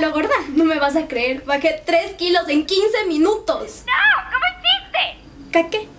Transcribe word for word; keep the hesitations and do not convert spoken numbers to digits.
lo gorda. No me vas a creer, bajé tres kilos en quince minutos. ¡No! ¿Cómo hiciste? ¿Qué?